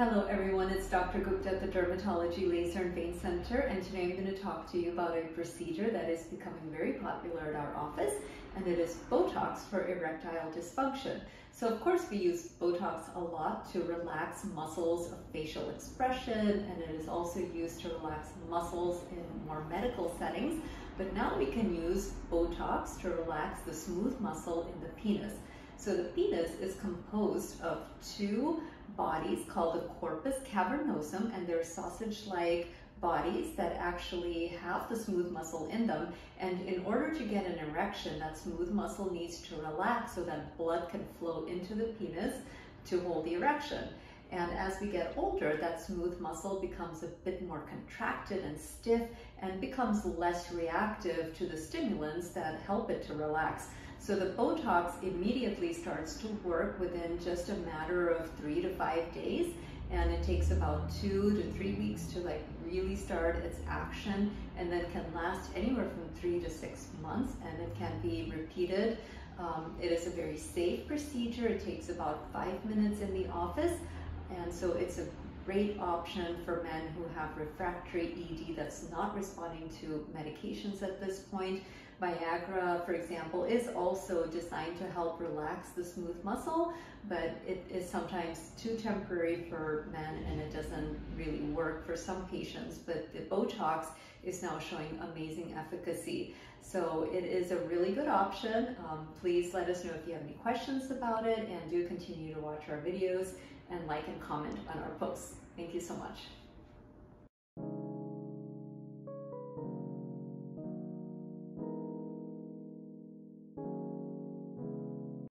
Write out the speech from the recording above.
Hello everyone, it's Dr. Gupta at the Dermatology Laser and Vein Center, and today I'm going to talk to you about a procedure that is becoming very popular at our office, and it is Botox for erectile dysfunction. So of course we use Botox a lot to relax muscles of facial expression, and it is also used to relax muscles in more medical settings, but now we can use Botox to relax the smooth muscle in the penis. So the penis is composed of two bodies called the corpus cavernosum, and they're sausage-like bodies that actually have the smooth muscle in them. And in order to get an erection, that smooth muscle needs to relax so that blood can flow into the penis to hold the erection. And as we get older, that smooth muscle becomes a bit more contracted and stiff and becomes less reactive to the stimulants that help it to relax. So the Botox immediately starts to work within just a matter of 3 to 5 days, and it takes about 2 to 3 weeks to really start its action, and that can last anywhere from 3 to 6 months, and it can be repeated. It is a very safe procedure. It takes about 5 minutes in the office. And so it's a great option for men who have refractory ED that's not responding to medications at this point. Viagra, for example, is also designed to help relax the smooth muscle, but it is sometimes too temporary for men and it doesn't really work for some patients. But the Botox is now showing amazing efficacy. So it is a really good option. Please let us know if you have any questions about it, and do continue to watch our videos and like and comment on our posts. Thank you so much.